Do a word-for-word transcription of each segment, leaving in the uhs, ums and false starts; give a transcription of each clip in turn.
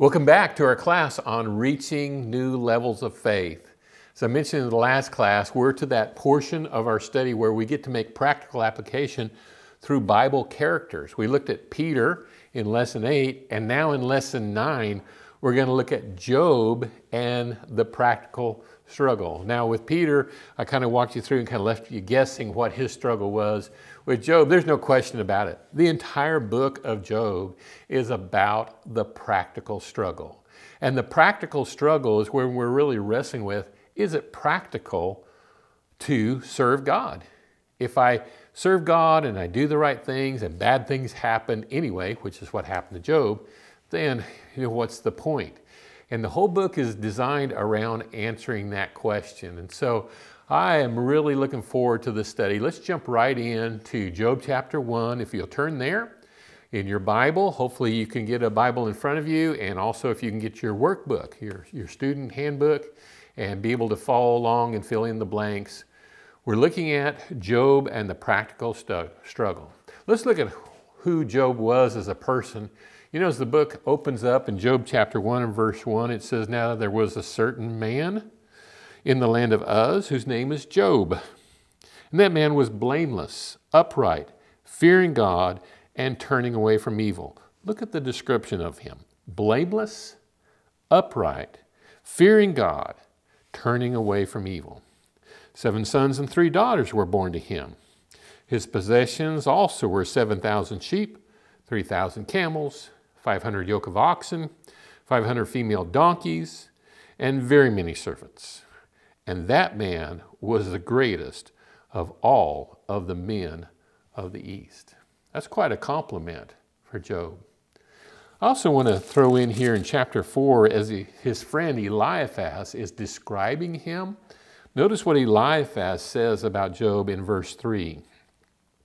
Welcome back to our class on reaching new levels of faith. As I mentioned in the last class, we're to that portion of our study where we get to make practical application through Bible characters. We looked at Peter in lesson eight, and now in lesson nine, we're going to look at Job and the practical struggle. Now with Peter, I kind of walked you through and kind of left you guessing what his struggle was. With Job, there's no question about it. The entire book of Job is about the practical struggle. And the practical struggle is where we're really wrestling with, is it practical to serve God? If I serve God and I do the right things and bad things happen anyway, which is what happened to Job, then you know, what's the point? And the whole book is designed around answering that question. And so I am really looking forward to this study. Let's jump right in to Job chapter one. If you'll turn there in your Bible, hopefully you can get a Bible in front of you. And also if you can get your workbook, your, your student handbook, and be able to follow along and fill in the blanks. We're looking at Job and the practical stu- struggle. Let's look at who Job was as a person. You know, as the book opens up in Job chapter one and verse one, it says, "Now there was a certain man in the land of Uz whose name is Job. And that man was blameless, upright, fearing God, and turning away from evil." Look at the description of him. Blameless, upright, fearing God, turning away from evil. Seven sons and three daughters were born to him. His possessions also were seven thousand sheep, three thousand camels, five hundred yoke of oxen, five hundred female donkeys, and very many servants. And that man was the greatest of all of the men of the East. That's quite a compliment for Job. I also want to throw in here in chapter four, as he, his friend Eliphaz is describing him. Notice what Eliphaz says about Job in verse three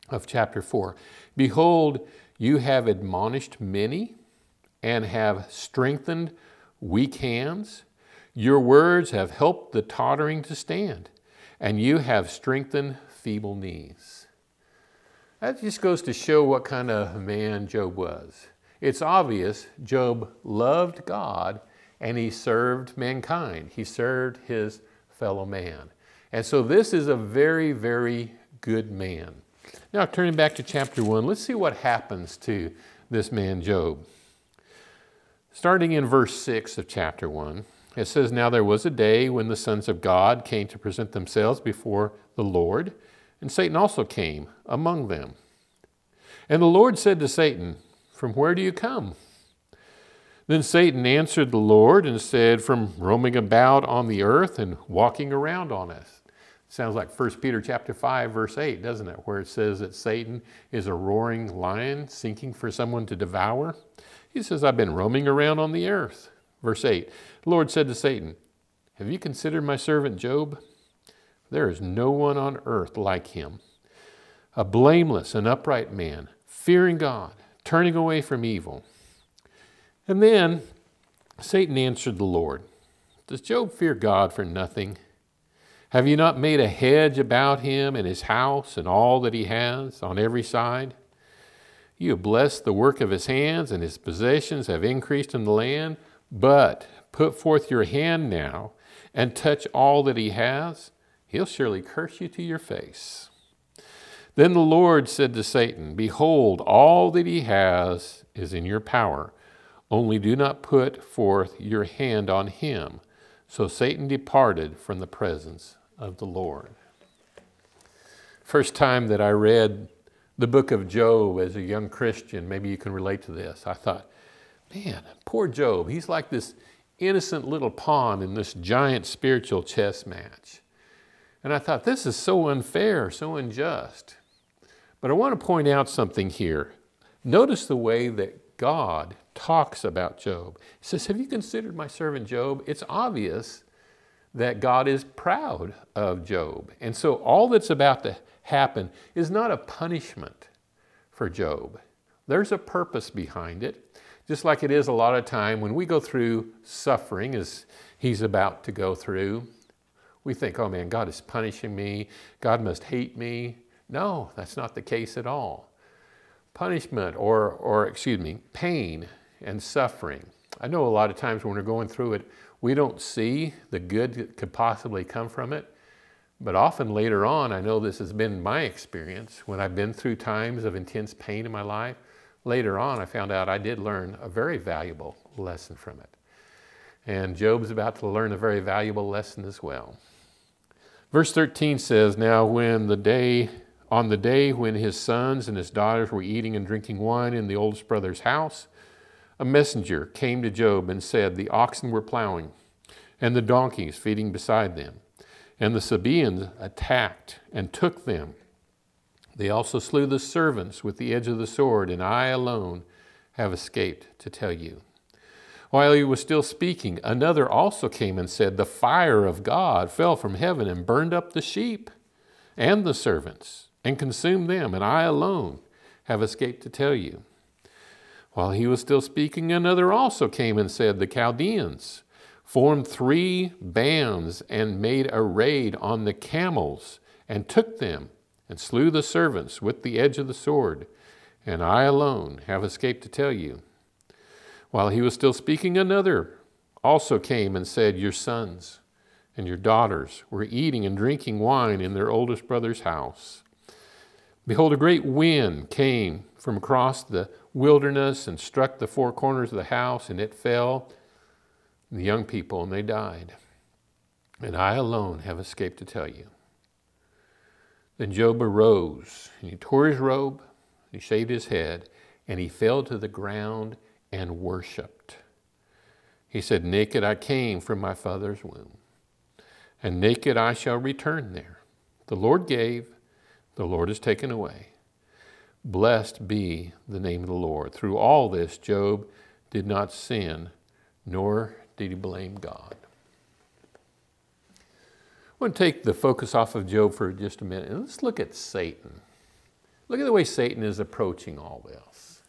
of chapter four. "Behold, you have admonished many and have strengthened weak hands. Your words have helped the tottering to stand, and you have strengthened feeble knees." That just goes to show what kind of man Job was. It's obvious Job loved God and he served mankind. He served his fellow man. And so this is a very, very good man. Now, turning back to chapter one, let's see what happens to this man, Job. Starting in verse six of chapter one, it says, "Now there was a day when the sons of God came to present themselves before the Lord, and Satan also came among them. And the Lord said to Satan, 'From where do you come?' Then Satan answered the Lord and said, 'From roaming about on the earth and walking around on it.'" Sounds like First Peter chapter five, verse eight, doesn't it? Where it says that Satan is a roaring lion seeking for someone to devour. He says, "I've been roaming around on the earth." Verse eight, "The Lord said to Satan, 'Have you considered my servant Job? There is no one on earth like him, a blameless and upright man, fearing God, turning away from evil.'" And then Satan answered the Lord, "Does Job fear God for nothing? Have you not made a hedge about him and his house and all that he has on every side? You have blessed the work of his hands, and his possessions have increased in the land. But put forth your hand now and touch all that he has. He'll surely curse you to your face." Then the Lord said to Satan, "Behold, all that he has is in your power. Only do not put forth your hand on him." So Satan departed from the presence of the Lord. First time that I read the book of Job as a young Christian, maybe you can relate to this, I thought, man, poor Job, he's like this innocent little pawn in this giant spiritual chess match. And I thought, this is so unfair, so unjust. But I want to point out something here. Notice the way that God talks about Job. He says, "Have you considered my servant Job?" It's obvious that God is proud of Job. And so all that's about to happen is not a punishment for Job. There's a purpose behind it, just like it is a lot of time when we go through suffering as he's about to go through. We think, oh man, God is punishing me. God must hate me. No, that's not the case at all. Punishment or, or excuse me, pain and suffering I know a lot of times when we're going through it, we don't see the good that could possibly come from it. But often later on, I know this has been my experience, when I've been through times of intense pain in my life, later on I found out I did learn a very valuable lesson from it. And Job's about to learn a very valuable lesson as well. Verse thirteen says, now when the day, on the day when his sons and his daughters were eating and drinking wine in the oldest brother's house, a messenger came to Job and said, the oxen were plowing, and the donkeys feeding beside them. And the Sabaeans attacked and took them. They also slew the servants with the edge of the sword, and I alone have escaped to tell you. While he was still speaking, another also came and said, the fire of God fell from heaven and burned up the sheep and the servants and consumed them, and I alone have escaped to tell you. While he was still speaking, another also came and said, the Chaldeans formed three bands and made a raid on the camels and took them and slew the servants with the edge of the sword, and I alone have escaped to tell you. While he was still speaking, another also came and said, your sons and your daughters were eating and drinking wine in their oldest brother's house. Behold, a great wind came from across the wilderness and struck the four corners of the house, and it fell on the young people, and they died. And I alone have escaped to tell you. Then Job arose, and he tore his robe, he shaved his head, and he fell to the ground and worshipped. He said, naked I came from my father's womb, and naked I shall return there. The Lord gave, the Lord has taken away. Blessed be the name of the Lord. Through all this, Job did not sin, nor did he blame God. I want to take the focus off of Job for just a minute, and let's look at Satan. Look at the way Satan is approaching all this.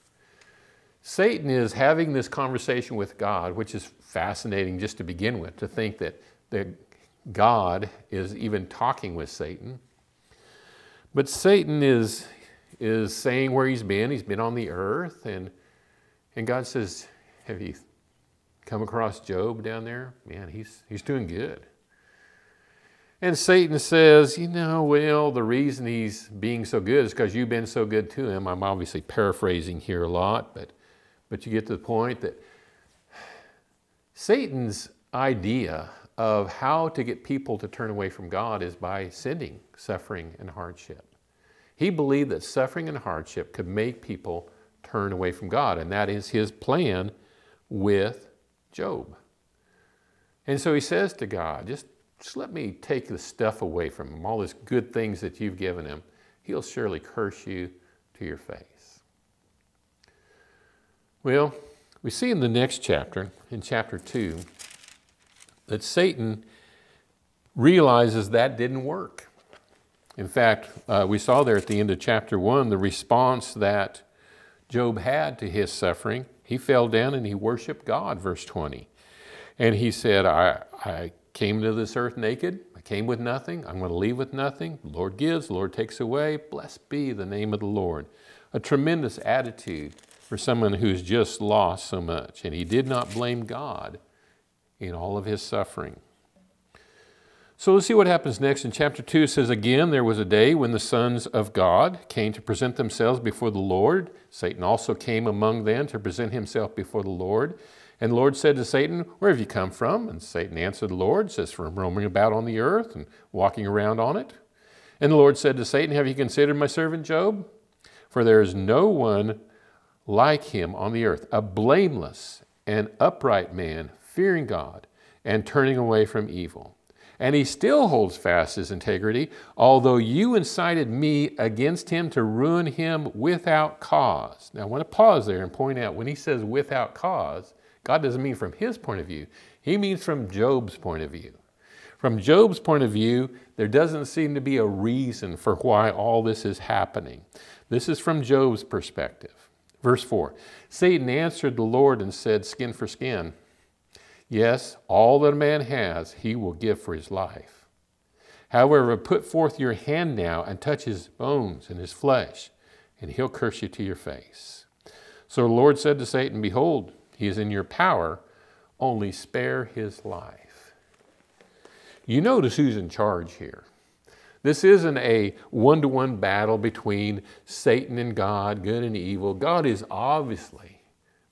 Satan is having this conversation with God, which is fascinating just to begin with, to think that, that God is even talking with Satan. But Satan is, is saying where he's been. He's been on the earth, and, and God says, have you come across Job down there? Man, he's, he's doing good. And Satan says, you know, well, the reason he's being so good is because you've been so good to him. I'm obviously paraphrasing here a lot, but But you get to the point that Satan's idea of how to get people to turn away from God is by sending suffering and hardship. He believed that suffering and hardship could make people turn away from God, and that is his plan with Job. And so he says to God, just, just let me take the stuff away from him, all these good things that you've given him. He'll surely curse you to your face. Well, we see in the next chapter, in chapter two, that Satan realizes that didn't work. In fact, uh, we saw there at the end of chapter one, the response that Job had to his suffering. He fell down and he worshiped God, verse twenty. And he said, I, I came to this earth naked. I came with nothing. I'm going to leave with nothing. The Lord gives, the Lord takes away. Blessed be the name of the Lord. A tremendous attitude for someone who's just lost so much. And he did not blame God in all of his suffering. So let's see what happens next. In chapter two, it says, again, there was a day when the sons of God came to present themselves before the Lord. Satan also came among them to present himself before the Lord. And the Lord said to Satan, where have you come from? And Satan answered the Lord, says, from roaming about on the earth and walking around on it. And the Lord said to Satan, have you considered my servant Job? For there is no one like him on the earth, a blameless and upright man, fearing God and turning away from evil. And he still holds fast his integrity, although you incited me against him to ruin him without cause. Now I want to pause there and point out, when he says without cause, God doesn't mean from his point of view. He means from Job's point of view. From Job's point of view, there doesn't seem to be a reason for why all this is happening. This is from Job's perspective. Verse four, Satan answered the Lord and said, skin for skin. Yes, all that a man has, he will give for his life. However, put forth your hand now and touch his bones and his flesh, and he'll curse you to your face. So the Lord said to Satan, behold, he is in your power, only spare his life. You notice who's in charge here. This isn't a one-to-one battle between Satan and God, good and evil. God is obviously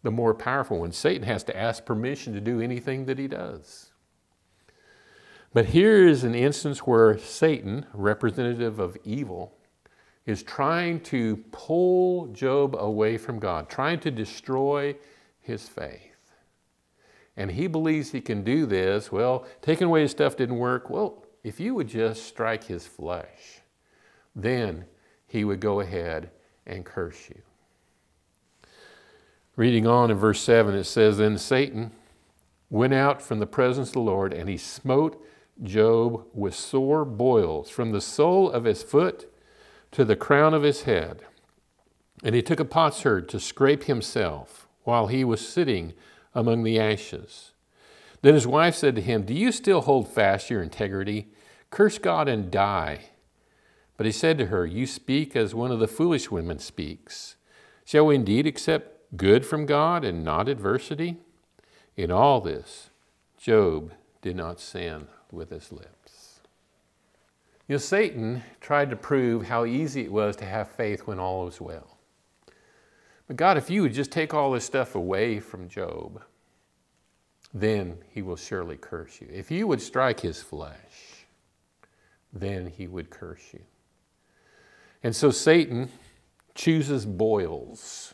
the more powerful one. Satan has to ask permission to do anything that he does. But here is an instance where Satan, representative of evil, is trying to pull Job away from God, trying to destroy his faith. And he believes he can do this. Well, taking away his stuff didn't work. Well, if you would just strike his flesh, then he would go ahead and curse you. Reading on in verse seven, it says, "Then Satan went out from the presence of the Lord, and he smote Job with sore boils from the sole of his foot to the crown of his head. And he took a potsherd to scrape himself while he was sitting among the ashes. Then his wife said to him, 'Do you still hold fast your integrity? Curse God and die.' But he said to her, 'You speak as one of the foolish women speaks. Shall we indeed accept good from God and not adversity? In all this, Job did not sin with his lips." You know, Satan tried to prove how easy it was to have faith when all was well. But God, if you would just take all this stuff away from Job, then he will surely curse you. If you would strike his flesh, then he would curse you. And so Satan chooses boils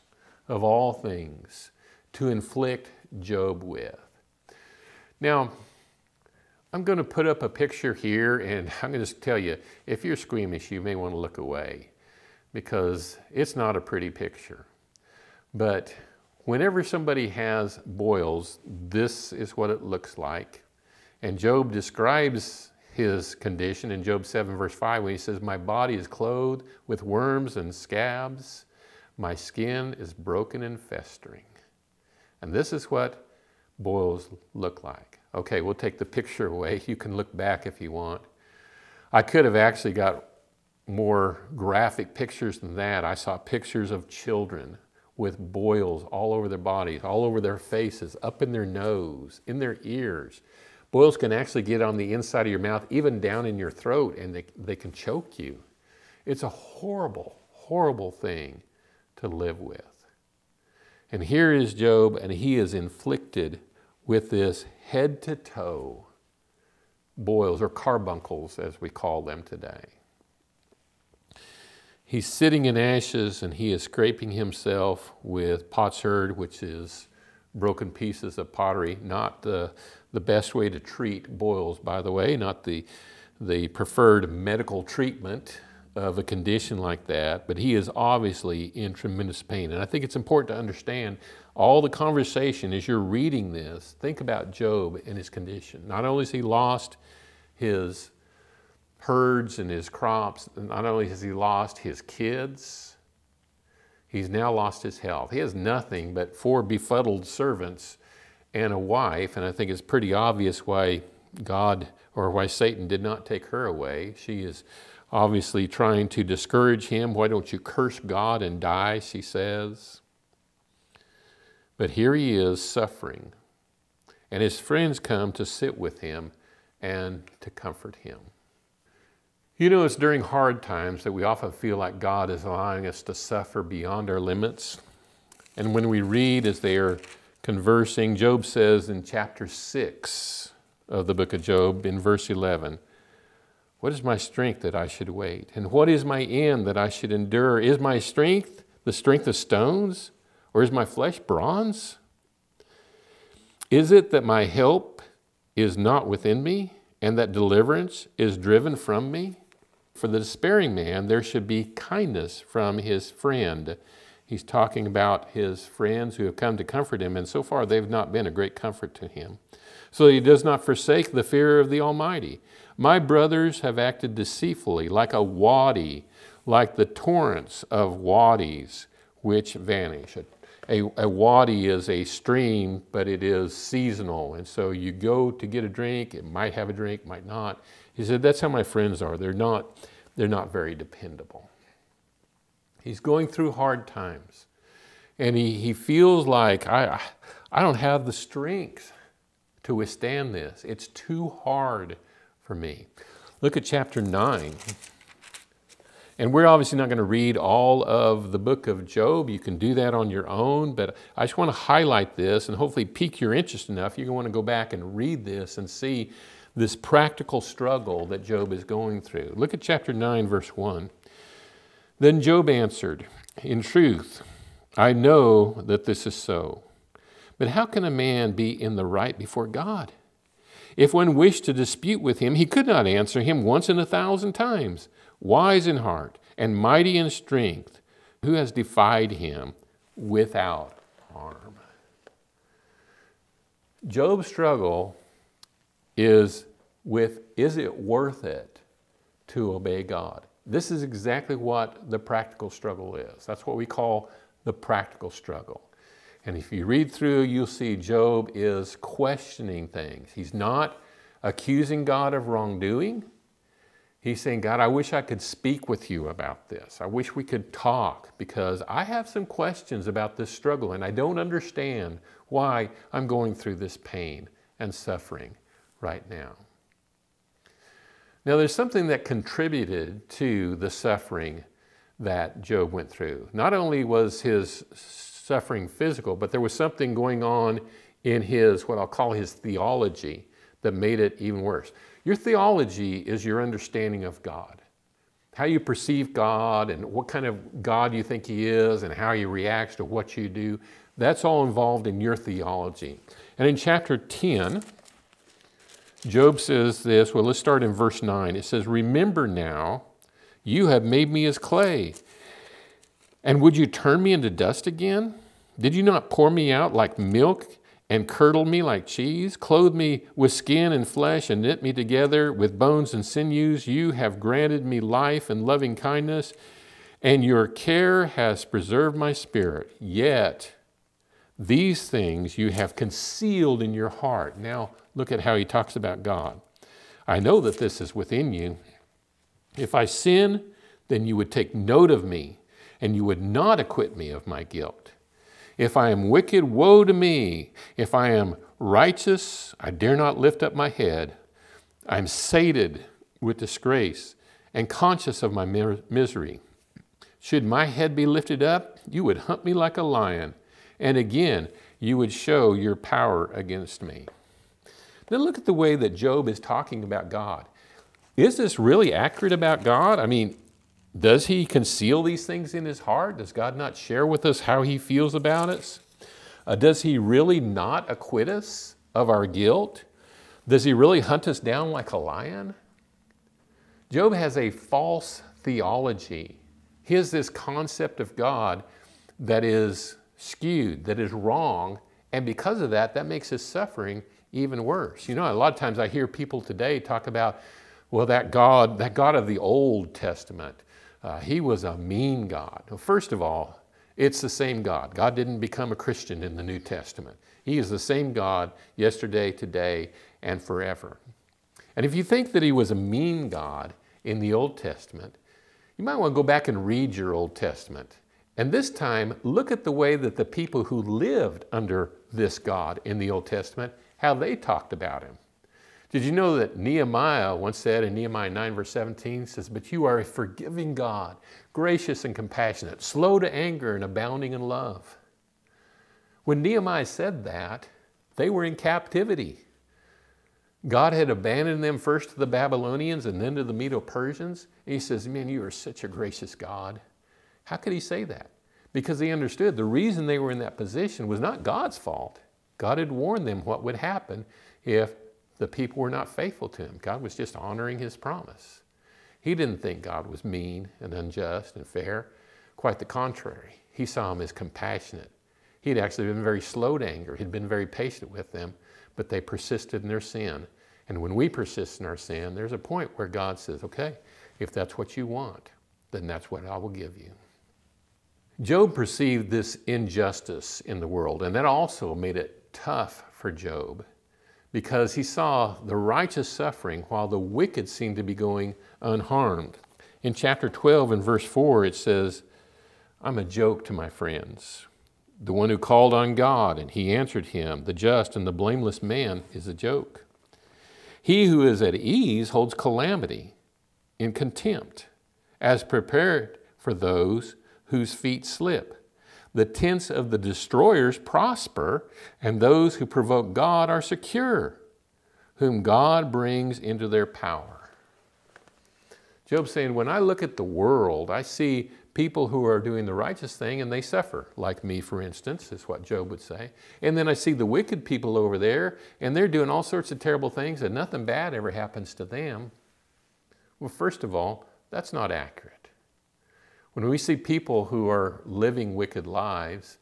of all things to inflict Job with. Now, I'm going to put up a picture here, and I'm going to tell you, if you're squeamish, you may want to look away, because it's not a pretty picture. But whenever somebody has boils, this is what it looks like. And Job describes his condition in Job seven, verse five, when he says, "My body is clothed with worms and scabs. My skin is broken and festering." And this is what boils look like. Okay, we'll take the picture away. You can look back if you want. I could have actually got more graphic pictures than that. I saw pictures of children with boils all over their bodies, all over their faces, up in their nose, in their ears. Boils can actually get on the inside of your mouth, even down in your throat, and they, they can choke you. It's a horrible, horrible thing to live with. And here is Job, and he is inflicted with this head-to-toe boils, or carbuncles as we call them today. He's sitting in ashes, and he is scraping himself with potsherd, which is broken pieces of pottery. Not the, the best way to treat boils, by the way, not the, the preferred medical treatment of a condition like that, but he is obviously in tremendous pain. And I think it's important to understand all the conversation as you're reading this. Think about Job and his condition. Not only has he lost his herds and his crops, not only has he lost his kids, he's now lost his health. He has nothing but four befuddled servants and a wife, and I think it's pretty obvious why God, or why Satan did not take her away. She is obviously trying to discourage him. "Why don't you curse God and die?" she says. But here he is suffering, and his friends come to sit with him and to comfort him. You know, it's during hard times that we often feel like God is allowing us to suffer beyond our limits. And when we read as they are conversing, Job says in chapter six of the book of Job, in verse eleven, "What is my strength that I should wait? And what is my end that I should endure? Is my strength the strength of stones? Or is my flesh bronze? Is it that my help is not within me, and that deliverance is driven from me? For the despairing man, there should be kindness from his friend." He's talking about his friends who have come to comfort him, and so far they've not been a great comfort to him. "So he does not forsake the fear of the Almighty. My brothers have acted deceitfully, like a wadi, like the torrents of wadis which vanish." A, a, a wadi is a stream, but it is seasonal. And so you go to get a drink, it might have a drink, might not. He said, that's how my friends are. They're not, they're not very dependable. He's going through hard times. And he, he feels like, I, I don't have the strength to withstand this. It's too hard for me. Look at chapter nine. And we're obviously not going to read all of the book of Job. You can do that on your own, but I just want to highlight this and hopefully pique your interest enough. You're going to want to go back and read this and see this practical struggle that Job is going through. Look at chapter nine, verse one. Then Job answered, "In truth, I know that this is so. But how can a man be in the right before God? If one wished to dispute with him, he could not answer him once in a thousand times. Wise in heart and mighty in strength, who has defied him without harm?" Job's struggle is with, is it worth it to obey God? This is exactly what the practical struggle is. That's what we call the practical struggle. And if you read through, you'll see Job is questioning things. He's not accusing God of wrongdoing. He's saying, God, I wish I could speak with you about this. I wish we could talk because I have some questions about this struggle and I don't understand why I'm going through this pain and suffering right now. Now, there's something that contributed to the suffering that Job went through. Not only was his suffering physical, but there was something going on in his, what I'll call his theology, that made it even worse. Your theology is your understanding of God, how you perceive God and what kind of God you think he is and how he reacts to what you do. That's all involved in your theology. And in chapter ten, Job says this, well, let's start in verse nine. It says, "Remember now, you have made me as clay, and would you turn me into dust again? Did you not pour me out like milk and curdle me like cheese, clothe me with skin and flesh, and knit me together with bones and sinews? You have granted me life and loving kindness, and your care has preserved my spirit. Yet these things you have concealed in your heart." Now look at how he talks about God. "I know that this is within you. If I sin, then you would take note of me, and you would not acquit me of my guilt. If I am wicked, woe to me. If I am righteous, I dare not lift up my head. I am sated with disgrace and conscious of my misery. Should my head be lifted up, you would hunt me like a lion. And again, you would show your power against me." Now look at the way that Job is talking about God. Is this really accurate about God? I mean, does he conceal these things in his heart? Does God not share with us how he feels about us? Uh, does he really not acquit us of our guilt? Does he really hunt us down like a lion? Job has a false theology. He has this concept of God that is skewed, that is wrong, and because of that, that makes his suffering even worse. You know, a lot of times I hear people today talk about, well, that God, that God of the Old Testament, Uh, he was a mean God. Well, first of all, it's the same God. God didn't become a Christian in the New Testament. He is the same God yesterday, today, and forever. And if you think that he was a mean God in the Old Testament, you might want to go back and read your Old Testament. And this time, look at the way that the people who lived under this God in the Old Testament, how they talked about him. Did you know that Nehemiah once said in Nehemiah nine, verse seventeen, says, "But you are a forgiving God, gracious and compassionate, slow to anger and abounding in love." When Nehemiah said that, they were in captivity. God had abandoned them first to the Babylonians and then to the Medo-Persians. And he says, man, you are such a gracious God. How could he say that? Because they understood the reason they were in that position was not God's fault. God had warned them what would happen if the people were not faithful to him. God was just honoring his promise. He didn't think God was mean and unjust and fair. Quite the contrary. He saw him as compassionate. He'd actually been very slow to anger. He'd been very patient with them, but they persisted in their sin. And when we persist in our sin, there's a point where God says, okay, if that's what you want, then that's what I will give you. Job perceived this injustice in the world, and that also made it tough for Job, because he saw the righteous suffering while the wicked seemed to be going unharmed. In chapter twelve and verse four, it says, "I'm a joke to my friends. The one who called on God and he answered him, the just and the blameless man, is a joke. He who is at ease holds calamity in contempt, as prepared for those whose feet slip. The tents of the destroyers prosper, and those who provoke God are secure, whom God brings into their power. Job's saying, when I look at the world, I see people who are doing the righteous thing and they suffer, like me, for instance, is what Job would say. And then I see the wicked people over there and they're doing all sorts of terrible things and nothing bad ever happens to them. Well, first of all, that's not accurate. When we see people who are living wicked lives,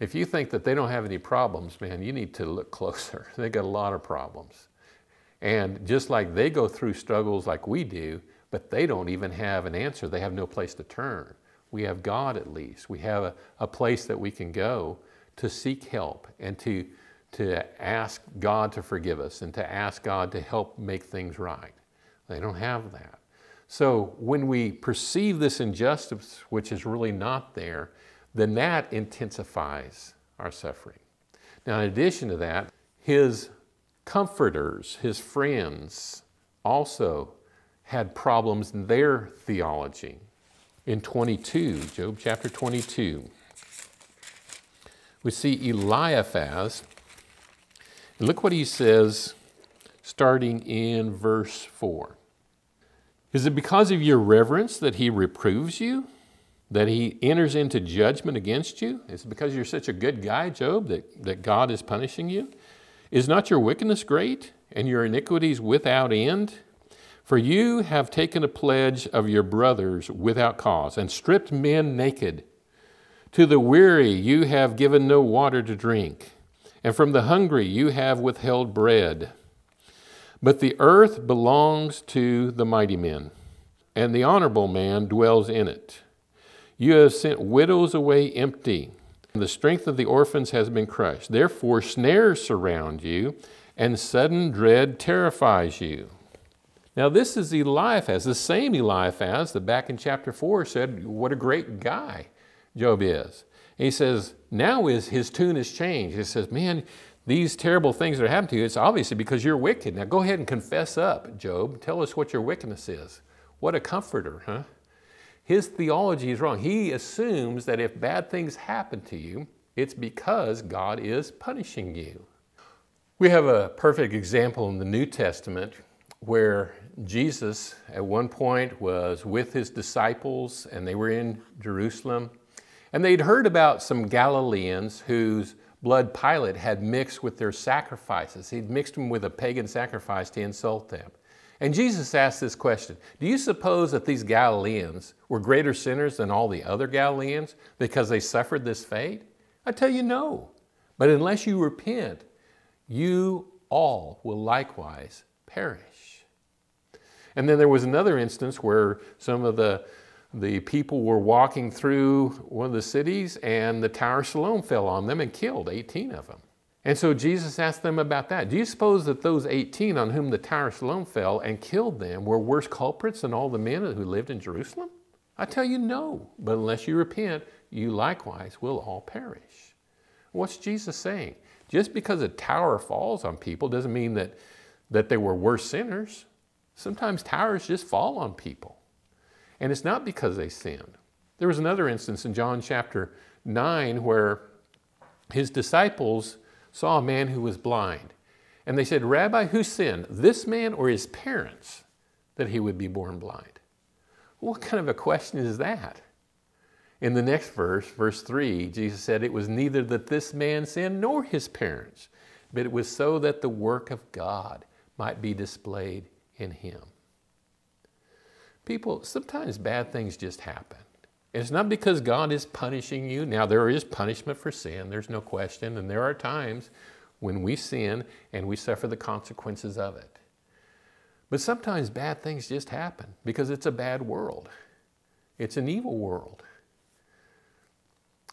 if you think that they don't have any problems, man, you need to look closer. They got a lot of problems. And just like they go through struggles like we do, but they don't even have an answer. They have no place to turn. We have God at least. We have a, a place that we can go to seek help and to, to ask God to forgive us and to ask God to help make things right. They don't have that. So when we perceive this injustice, which is really not there, then that intensifies our suffering. Now, in addition to that, his comforters, his friends, also had problems in their theology. In twenty-two, Job chapter twenty-two, we see Eliphaz. And look what he says, starting in verse four. Is it because of your reverence that he reproves you, that he enters into judgment against you? Is it because you're such a good guy, Job, that, that God is punishing you? Is not your wickedness great and your iniquities without end? For you have taken a pledge of your brothers without cause and stripped men naked. To the weary you have given no water to drink, and from the hungry you have withheld bread. But the earth belongs to the mighty men, and the honorable man dwells in it. You have sent widows away empty, and the strength of the orphans has been crushed. Therefore snares surround you, and sudden dread terrifies you. Now this is Eliphaz, the same Eliphaz that back in chapter four said, what a great guy Job is. And he says, now is his tune has changed. He says, man, these terrible things that are happening to you, it's obviously because you're wicked. Now go ahead and confess up, Job. Tell us what your wickedness is. What a comforter, huh? His theology is wrong. He assumes that if bad things happen to you, it's because God is punishing you. We have a perfect example in the New Testament where Jesus at one point was with his disciples and they were in Jerusalem, and they'd heard about some Galileans whose blood Pilate had mixed with their sacrifices. He'd mixed them with a pagan sacrifice to insult them. And Jesus asked this question, do you suppose that these Galileans were greater sinners than all the other Galileans because they suffered this fate? I tell you, no. But unless you repent, you all will likewise perish. And then there was another instance where some of the, the people were walking through one of the cities and the Tower of Siloam fell on them and killed eighteen of them. And so Jesus asked them about that. Do you suppose that those eighteen on whom the Tower of Siloam fell and killed them were worse culprits than all the men who lived in Jerusalem? I tell you, no. But unless you repent, you likewise will all perish. What's Jesus saying? Just because a tower falls on people doesn't mean that, that they were worse sinners. Sometimes towers just fall on people, and it's not because they sinned. There was another instance in John chapter nine where his disciples saw a man who was blind, and they said, Rabbi, who sinned, this man or his parents, that he would be born blind? What kind of a question is that? In the next verse, verse three, Jesus said, it was neither that this man sinned nor his parents, but it was so that the work of God might be displayed in him. People, sometimes bad things just happen. It's not because God is punishing you. Now there is punishment for sin, there's no question, and there are times when we sin and we suffer the consequences of it. But sometimes bad things just happen because it's a bad world. It's an evil world.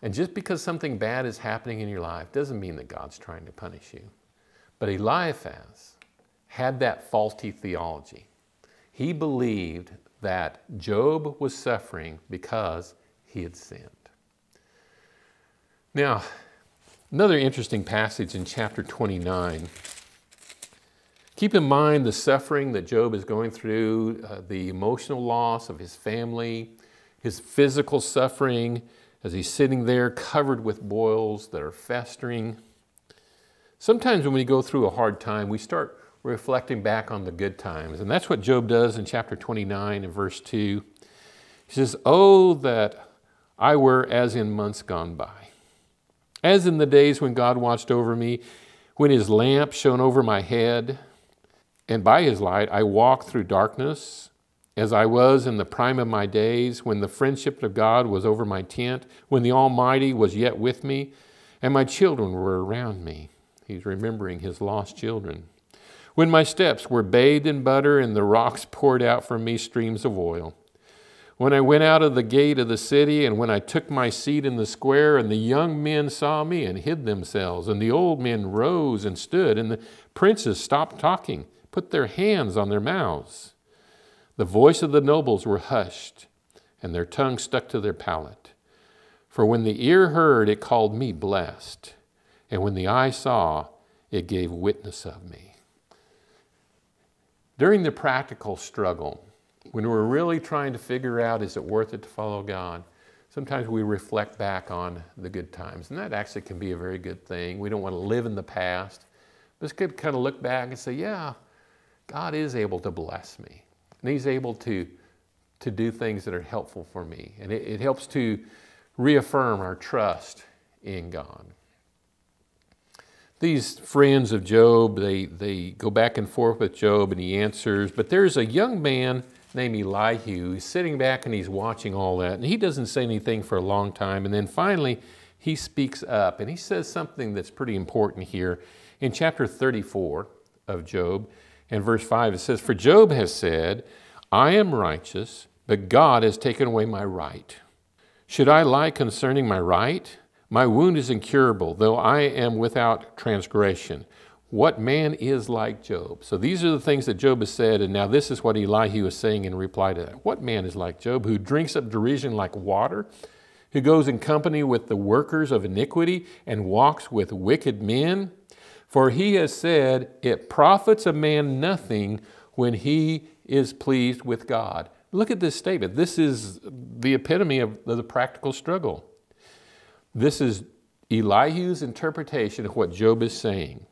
And just because something bad is happening in your life doesn't mean that God's trying to punish you. But Eliphaz had that faulty theology. He believed that Job was suffering because he had sinned. Now, another interesting passage in chapter twenty-nine. Keep in mind the suffering that Job is going through, uh, the emotional loss of his family, his physical suffering as he's sitting there covered with boils that are festering. Sometimes when we go through a hard time, we start reflecting back on the good times. And that's what Job does in chapter twenty-nine and verse two. He says, "Oh, that I were as in months gone by, as in the days when God watched over me, when his lamp shone over my head, and by his light I walked through darkness, as I was in the prime of my days, when the friendship of God was over my tent, when the Almighty was yet with me, and my children were around me." He's remembering his lost children. "When my steps were bathed in butter, and the rocks poured out from me streams of oil. When I went out of the gate of the city, and when I took my seat in the square, and the young men saw me and hid themselves, and the old men rose and stood, and the princes stopped talking, put their hands on their mouths. The voice of the nobles were hushed, and their tongue stuck to their palate. For when the ear heard, it called me blessed, and when the eye saw, it gave witness of me." During the practical struggle, when we're really trying to figure out, is it worth it to follow God? Sometimes we reflect back on the good times, and that actually can be a very good thing. We don't want to live in the past. But it's good to kind of look back and say, yeah, God is able to bless me, and he's able to, to do things that are helpful for me. And it, it helps to reaffirm our trust in God. These friends of Job, they, they go back and forth with Job, and he answers. But there's a young man named Elihu. He's sitting back and he's watching all that. And he doesn't say anything for a long time. And then finally, he speaks up. And he says something that's pretty important here. In chapter thirty-four of Job, and verse five, it says, "For Job has said, I am righteous, but God has taken away my right. Should I lie concerning my right? My wound is incurable, though I am without transgression. What man is like Job?" So these are the things that Job has said, and now this is what Elihu is saying in reply to that. "What man is like Job, who drinks up derision like water, who goes in company with the workers of iniquity and walks with wicked men? For he has said, it profits a man nothing when he is pleased with God." Look at this statement. This is the epitome of the practical struggle. This is Elihu's interpretation of what Job is saying.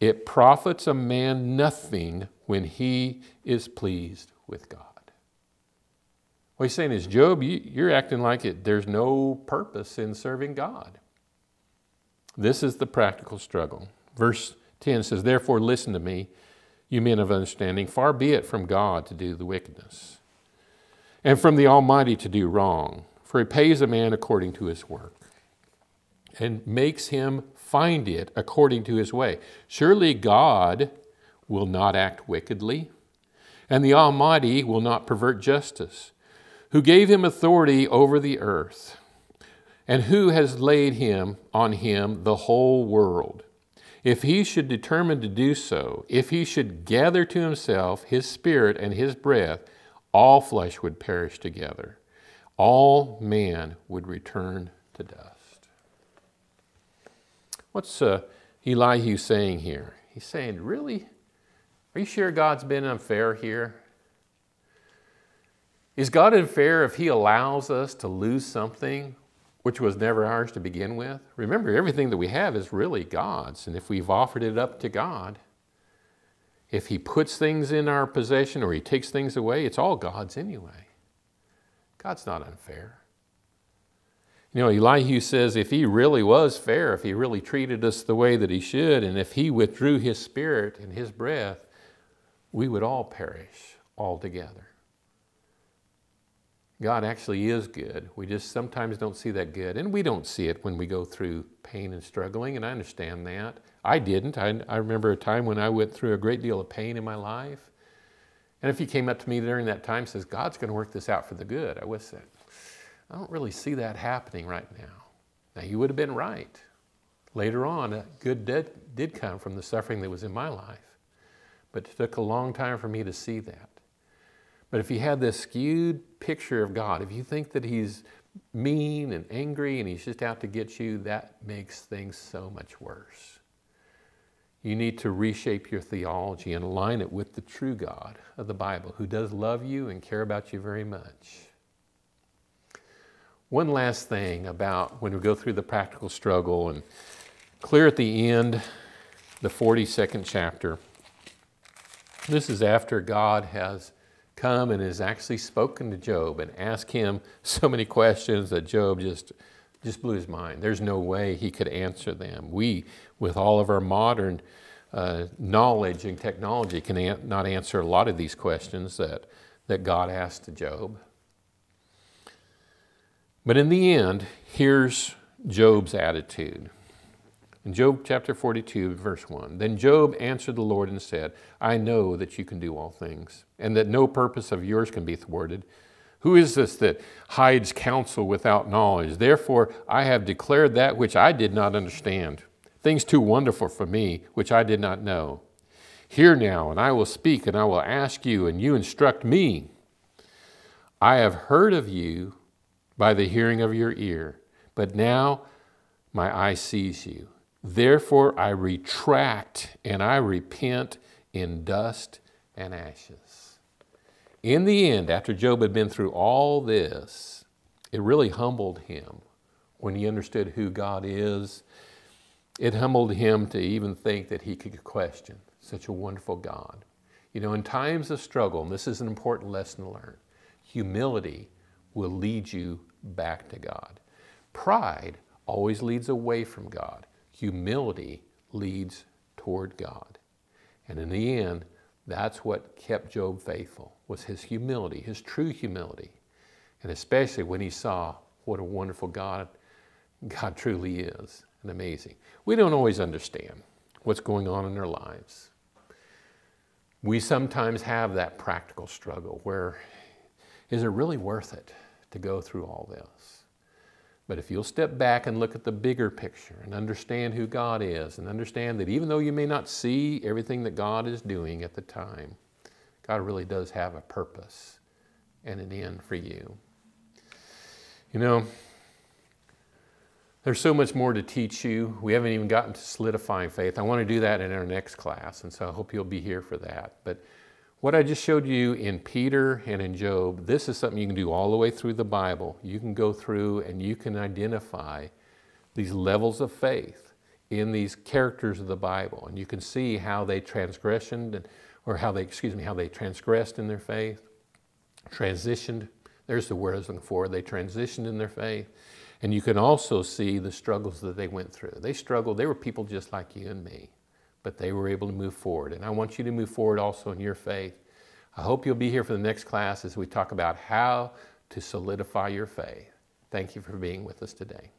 It profits a man nothing when he is pleased with God. What he's saying is, Job, you're acting like it. There's no purpose in serving God. This is the practical struggle. Verse ten says, "Therefore listen to me, you men of understanding. Far be it from God to do the wickedness, and from the Almighty to do wrong. For he pays a man according to his work, and makes him find it according to his way. Surely God will not act wickedly, and the Almighty will not pervert justice, who gave him authority over the earth, and who has laid him on him the whole world. If he should determine to do so, if he should gather to himself his spirit and his breath, all flesh would perish together. All man would return to dust." What's uh, Elihu saying here? He's saying, really? Are you sure God's been unfair here? Is God unfair if he allows us to lose something which was never ours to begin with? Remember, everything that we have is really God's, and if we've offered it up to God, if he puts things in our possession or he takes things away, it's all God's anyway. God's not unfair. You know, Elihu says if he really was fair, if he really treated us the way that he should, and if he withdrew his spirit and his breath, we would all perish altogether. God actually is good. We just sometimes don't see that good, and we don't see it when we go through pain and struggling, and I understand that. I didn't. I, I remember a time when I went through a great deal of pain in my life, and if you came up to me during that time and says, God's going to work this out for the good, I would say, I don't really see that happening right now. Now, you would have been right. Later on, good did, did come from the suffering that was in my life. But it took a long time for me to see that. But if you have this skewed picture of God, if you think that he's mean and angry and he's just out to get you, that makes things so much worse. You need to reshape your theology and align it with the true God of the Bible, who does love you and care about you very much. One last thing about when we go through the practical struggle, and clear at the end, the forty-second chapter. This is after God has come and has actually spoken to Job and asked him so many questions that Job just, just blew his mind. There's no way he could answer them. We, with all of our modern uh, knowledge and technology, can an- not answer a lot of these questions that, that God asked to Job. But in the end, here's Job's attitude. In Job chapter forty-two, verse one, "Then Job answered the Lord and said, I know that you can do all things, and that no purpose of yours can be thwarted. Who is this that hides counsel without knowledge? Therefore, I have declared that which I did not understand, things too wonderful for me, which I did not know. Hear now, and I will speak, and I will ask you, and you instruct me. I have heard of you by the hearing of your ear, but now my eye sees you. Therefore, I retract and I repent in dust and ashes." In the end, after Job had been through all this, it really humbled him when he understood who God is. It humbled him to even think that he could question such a wonderful God. You know, in times of struggle, and this is an important lesson to learn, humility will lead you back to God. Pride always leads away from God. Humility leads toward God. And in the end, that's what kept Job faithful, was his humility, his true humility. And especially when he saw what a wonderful God God truly is, and amazing. We don't always understand what's going on in our lives. We sometimes have that practical struggle where, is it really worth it to go through all this? But if you'll step back and look at the bigger picture and understand who God is, and understand that even though you may not see everything that God is doing at the time, God really does have a purpose and an end for you. You know, there's so much more to teach you. We haven't even gotten to solidifying faith. I want to do that in our next class, and so I hope you'll be here for that. But what I just showed you in Peter and in Job, this is something you can do all the way through the Bible. You can go through and you can identify these levels of faith in these characters of the Bible, and you can see how they transgressioned, or how they, excuse me, how they transgressed in their faith, transitioned. There's the word I was looking for. They transitioned in their faith. And you can also see the struggles that they went through. They struggled. They were people just like you and me, but they were able to move forward. And I want you to move forward also in your faith. I hope you'll be here for the next class as we talk about how to solidify your faith. Thank you for being with us today.